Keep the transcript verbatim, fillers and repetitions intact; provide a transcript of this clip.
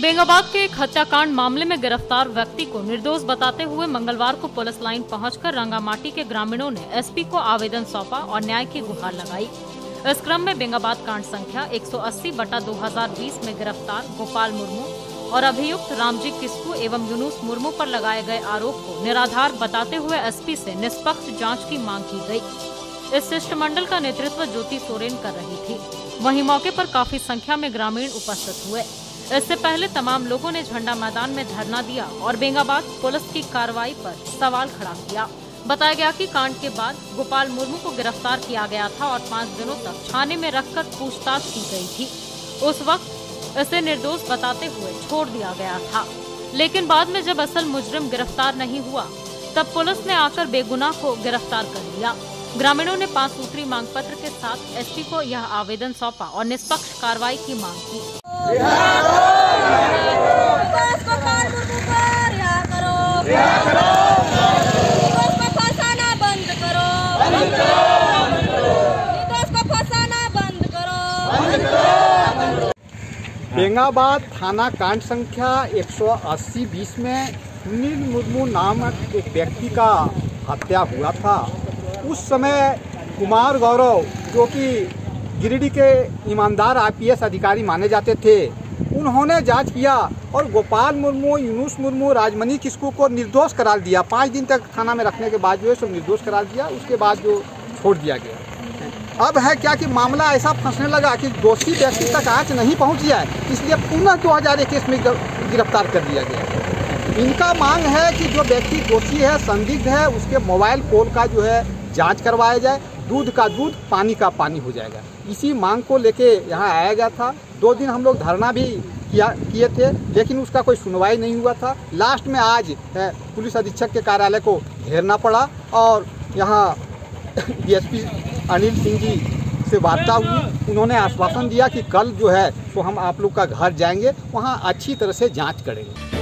बेंगाबाद के एक हत्याकांड मामले में गिरफ्तार व्यक्ति को निर्दोष बताते हुए मंगलवार को पुलिस लाइन पहुंचकर रंगामाटी के ग्रामीणों ने एसपी को आवेदन सौंपा और न्याय की गुहार लगाई। इस क्रम में बेंगाबाद कांड संख्या एक सौ अस्सी बटा दो हजार बीस में गिरफ्तार गोपाल मुर्मू और अभियुक्त रामजी किस्कू एवं यूनुस मुर्मू पर लगाए गए आरोप को निराधार बताते हुए एसपी से निष्पक्ष जाँच की मांग की गयी। इस शिष्टमंडल का नेतृत्व ज्योति सोरेन कर रही थी। वहीं मौके पर काफी संख्या में ग्रामीण उपस्थित हुए। इससे पहले तमाम लोगों ने झंडा मैदान में धरना दिया और बेंगाबाद पुलिस की कार्रवाई पर सवाल खड़ा किया। बताया गया कि कांड के बाद गोपाल मुर्मू को गिरफ्तार किया गया था और पाँच दिनों तक थाने में रखकर पूछताछ की गई थी। उस वक्त इसे निर्दोष बताते हुए छोड़ दिया गया था, लेकिन बाद में जब असल मुजरिम गिरफ्तार नहीं हुआ तब पुलिस ने आकर बेगुनाह को गिरफ्तार कर लिया। ग्रामीणों ने पाँच सूत्री मांग पत्र के साथ एसपी को यह आवेदन सौंपा और निष्पक्ष कार्रवाई की मांग की। रिहा करो, रिहा करो, निर्दोष को फंसाना बंद करो, निर्दोष को फंसाना बंद करो। बेंगाबाद थाना कांड संख्या एक सौ अस्सी बीस में अनिल मुर्मू नामक एक व्यक्ति का हत्या हुआ था। उस समय कुमार गौरव, जो कि गिरिडीह के ईमानदार आईपीएस अधिकारी माने जाते थे, उन्होंने जांच किया और गोपाल मुर्मू, यूनुस मुर्मू, राजमणि किस्कू को निर्दोष करार दिया। पाँच दिन तक थाना में रखने के बाद जो है सब निर्दोष करार दिया, उसके बाद जो छोड़ दिया गया। अब है क्या कि मामला ऐसा फंसने लगा कि दोषी व्यक्ति तक आज नहीं पहुँच गया, इसलिए पुनः दो हज़ार इक्कीस में गिरफ्तार कर दिया गया। इनका मांग है कि जो व्यक्ति दोषी है, संदिग्ध है, उसके मोबाइल फोन का जो है जाँच करवाया जाए। दूध का दूध, पानी का पानी हो जाएगा। इसी मांग को लेके यहाँ आया गया था। दो दिन हम लोग धरना भी किया किए थे, लेकिन उसका कोई सुनवाई नहीं हुआ था। लास्ट में आज पुलिस अधीक्षक के कार्यालय को घेरना पड़ा और यहाँ डीएसपी अनिल सिंह जी से वार्ता हुई। उन्होंने आश्वासन दिया कि कल जो है तो हम आप लोग का घर जाएंगे, वहाँ अच्छी तरह से जाँच करेंगे।